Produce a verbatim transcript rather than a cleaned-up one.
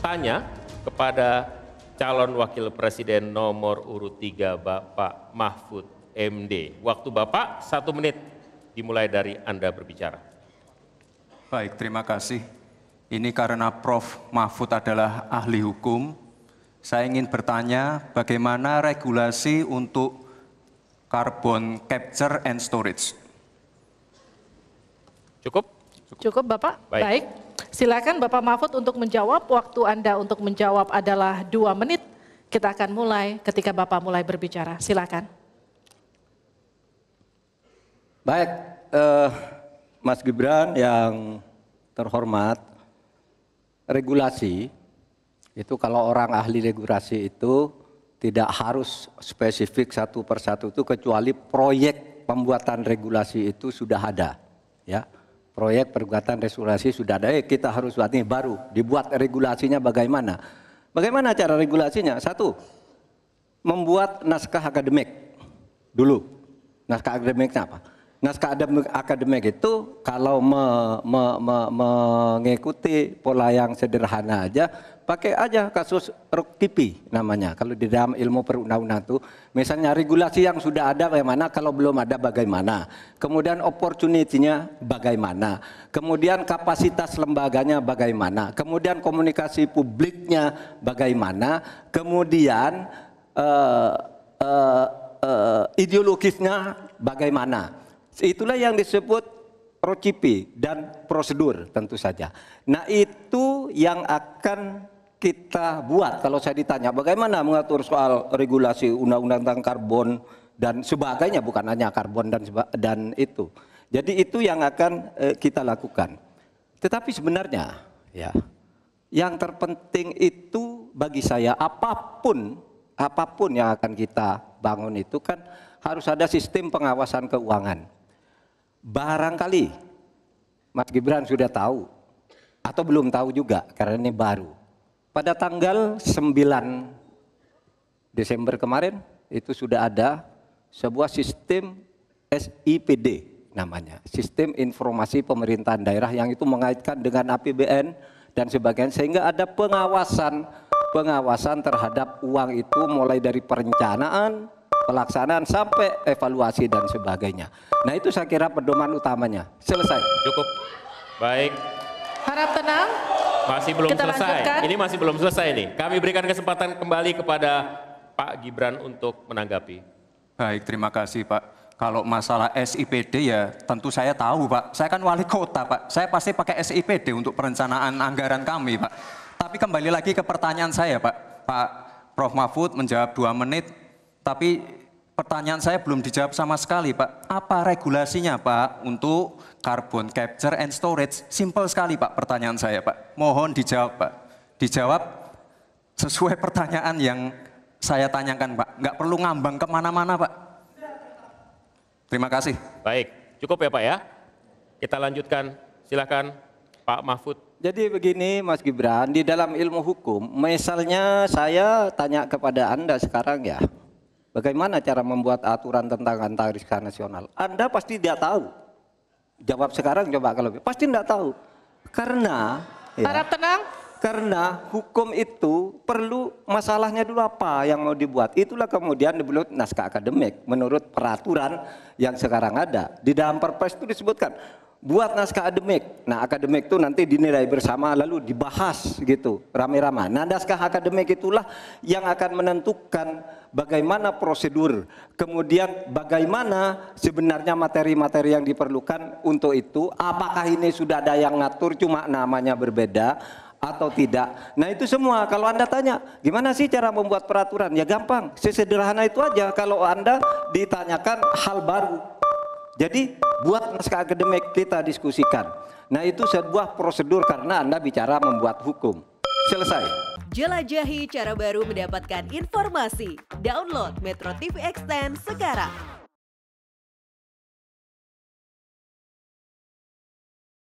tanya kepada calon wakil presiden nomor urut tiga Bapak Mahfud M D. Waktu Bapak satu menit, dimulai dari Anda berbicara. Baik, terima kasih. Ini karena Profesor Mahfud adalah ahli hukum, saya ingin bertanya bagaimana regulasi untuk carbon capture and storage. Cukup? Cukup, Cukup Bapak. Baik. Baik. Silakan Bapak Mahfud untuk menjawab. Waktu Anda untuk menjawab adalah dua menit. Kita akan mulai ketika Bapak mulai berbicara. Silakan. Baik, eh, Mas Gibran yang terhormat, regulasi itu kalau orang ahli regulasi itu tidak harus spesifik satu persatu itu, kecuali proyek pembuatan regulasi itu sudah ada, ya. Proyek perbuatan restorasi sudah ada, eh, kita harus buat ini baru, dibuat regulasinya bagaimana. Bagaimana cara regulasinya? Satu, membuat naskah akademik dulu. Naskah akademiknya apa? Naskah akademik itu kalau me, me, me, mengikuti pola yang sederhana aja, pakai aja kasus ROKCIPI namanya. Kalau di dalam ilmu perundang-undang itu, misalnya regulasi yang sudah ada bagaimana, kalau belum ada bagaimana. Kemudian opportunity-nya bagaimana. Kemudian kapasitas lembaganya bagaimana. Kemudian komunikasi publiknya bagaimana. Kemudian uh, uh, uh, ideologisnya bagaimana. Itulah yang disebut ROKCIPI dan prosedur tentu saja. Nah, itu yang akan kita buat. Kalau saya ditanya bagaimana mengatur soal regulasi undang-undang tentang karbon dan sebagainya, bukan hanya karbon dan dan itu. Jadi itu yang akan eh, kita lakukan. Tetapi sebenarnya ya, yang terpenting itu bagi saya apapun apapun yang akan kita bangun itu kan harus ada sistem pengawasan keuangan. Barangkali Mas Gibran sudah tahu atau belum tahu juga karena ini baru. Pada tanggal sembilan Desember kemarin itu sudah ada sebuah sistem S I P D namanya. Sistem Informasi Pemerintahan Daerah, yang itu mengaitkan dengan A P B N dan sebagainya. Sehingga ada pengawasan, pengawasan terhadap uang itu mulai dari perencanaan, pelaksanaan sampai evaluasi dan sebagainya. Nah, itu saya kira pedoman utamanya. Selesai. Cukup. Baik. Harap tenang. Masih belum Kita selesai. Lanjutkan. Ini masih belum selesai nih. Kami berikan kesempatan kembali kepada Pak Gibran untuk menanggapi. Baik, terima kasih Pak. Kalau masalah S I P D ya tentu saya tahu Pak. Saya kan wali kota Pak. Saya pasti pakai S I P D untuk perencanaan anggaran kami Pak. Tapi kembali lagi ke pertanyaan saya Pak. Pak Profesor Mahfud menjawab dua menit. Tapi pertanyaan saya belum dijawab sama sekali Pak. Apa regulasinya Pak untuk carbon capture and storage? Simple sekali Pak pertanyaan saya Pak. Mohon dijawab Pak. Dijawab sesuai pertanyaan yang saya tanyakan Pak. Nggak perlu ngambang kemana-mana Pak. Terima kasih. Baik, cukup ya Pak ya. Kita lanjutkan, silakan Pak Mahfud. Jadi begini Mas Gibran, di dalam ilmu hukum, misalnya saya tanya kepada Anda sekarang ya, bagaimana cara membuat aturan tentang antariksa nasional? Anda pasti tidak tahu. Jawab sekarang, coba kalau pasti tidak tahu. Karena harap ya, tenang. Karena hukum itu perlu masalahnya dulu apa yang mau dibuat. Itulah kemudian dibuat naskah akademik menurut peraturan yang sekarang ada. Di dalam Perpres itu disebutkan buat naskah akademik. Nah, akademik itu nanti dinilai bersama lalu dibahas gitu rame-rame. Nah, naskah akademik itulah yang akan menentukan bagaimana prosedur, kemudian bagaimana sebenarnya materi-materi yang diperlukan untuk itu, apakah ini sudah ada yang ngatur cuma namanya berbeda atau tidak. Nah, itu semua kalau Anda tanya, gimana sih cara membuat peraturan? Ya gampang, sesederhana itu aja kalau Anda ditanyakan hal baru. Jadi buat naskah akademik kita diskusikan. Nah, itu sebuah prosedur karena Anda bicara membuat hukum. Selesai. Jelajahi cara baru mendapatkan informasi. Download Metro T V Extend sekarang.